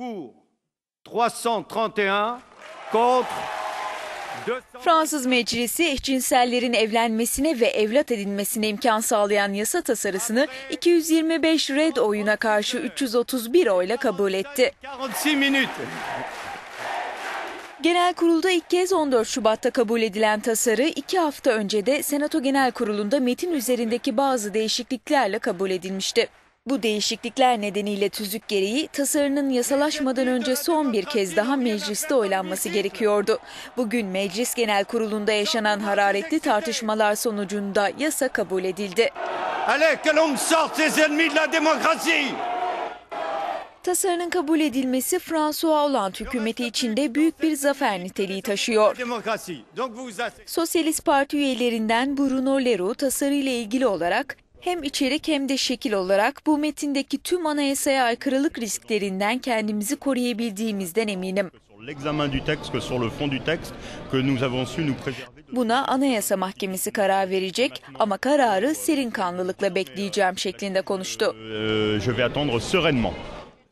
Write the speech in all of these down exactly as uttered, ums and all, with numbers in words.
pour trois cent trente et un, contre deux yüz. Fransız Meclisi eşcinsellerin evlenmesine ve evlat edinmesine imkan sağlayan yasa tasarısını iki yüz yirmi beş red oyuna karşı üç yüz otuz bir oyla kabul etti. Genel Kurul'da ilk kez on dört Şubat'ta kabul edilen tasarı iki hafta önce de Senato Genel Kurulu'nda metin üzerindeki bazı değişikliklerle kabul edilmişti. Bu değişiklikler nedeniyle tüzük gereği tasarının yasalaşmadan önce son bir kez daha mecliste oylanması gerekiyordu. Bugün Meclis Genel Kurulu'nda yaşanan hararetli tartışmalar sonucunda yasa kabul edildi. Tasarının kabul edilmesi François Hollande hükümeti içinde büyük bir zafer niteliği taşıyor. Sosyalist Parti üyelerinden Bruno Leroux tasarıyla ilgili olarak hem içerik hem de şekil olarak bu metindeki tüm anayasaya aykırılık risklerinden kendimizi koruyabildiğimizden eminim. Buna Anayasa Mahkemesi karar verecek ama kararı serin kanlılıkla bekleyeceğim şeklinde konuştu.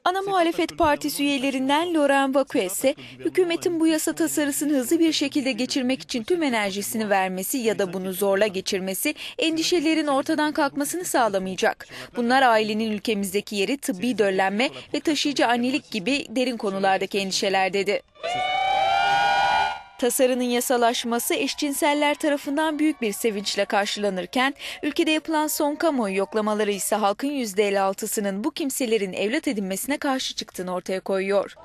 Ana muhalefet partisi üyelerinden Laurent Wauquiez ise hükümetin bu yasa tasarısını hızlı bir şekilde geçirmek için tüm enerjisini vermesi ya da bunu zorla geçirmesi endişelerin ortadan kalkmasını sağlamayacak. Bunlar ailenin ülkemizdeki yeri, tıbbi döllenme ve taşıyıcı annelik gibi derin konulardaki endişeler dedi. Tasarının yasalaşması eşcinseller tarafından büyük bir sevinçle karşılanırken, ülkede yapılan son kamuoyu yoklamaları ise halkın yüzde elli altısının bu kimselerin evlat edinmesine karşı çıktığını ortaya koyuyor.